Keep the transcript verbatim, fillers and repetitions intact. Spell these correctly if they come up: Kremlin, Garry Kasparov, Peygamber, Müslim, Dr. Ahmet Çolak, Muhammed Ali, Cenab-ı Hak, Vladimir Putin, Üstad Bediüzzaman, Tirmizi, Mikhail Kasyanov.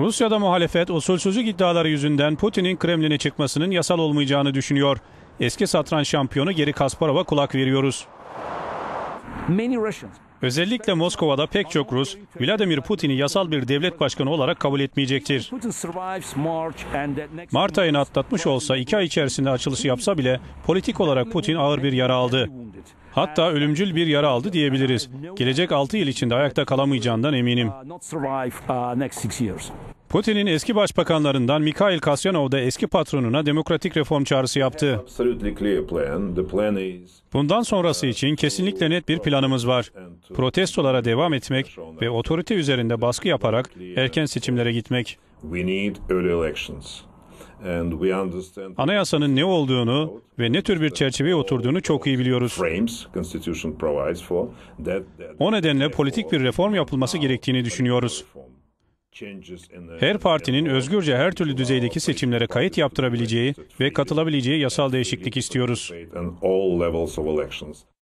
Rusya'da muhalefet usulsüzlük iddiaları yüzünden Putin'in Kremlin'e çıkmasının yasal olmayacağını düşünüyor. Eski satranç şampiyonu Garry Kasparov'a kulak veriyoruz. Özellikle Moskova'da pek çok Rus, Vladimir Putin'i yasal bir devlet başkanı olarak kabul etmeyecektir. Mart ayını atlatmış olsa, iki ay içerisinde açılışı yapsa bile politik olarak Putin ağır bir yara aldı. Hatta ölümcül bir yara aldı diyebiliriz. Gelecek altı yıl içinde ayakta kalamayacağından eminim. Putin'in eski başbakanlarından Mikhail Kasyanov da eski patronuna demokratik reform çağrısı yaptı. Bundan sonrası için kesinlikle net bir planımız var. Protestolara devam etmek ve otorite üzerinde baskı yaparak erken seçimlere gitmek. Anayasanın ne olduğunu ve ne tür bir çerçeveye oturduğunu çok iyi biliyoruz. O nedenle politik bir reform yapılması gerektiğini düşünüyoruz. Her partinin özgürce her türlü düzeydeki seçimlere kayıt yaptırabileceği ve katılabileceği yasal değişiklik istiyoruz.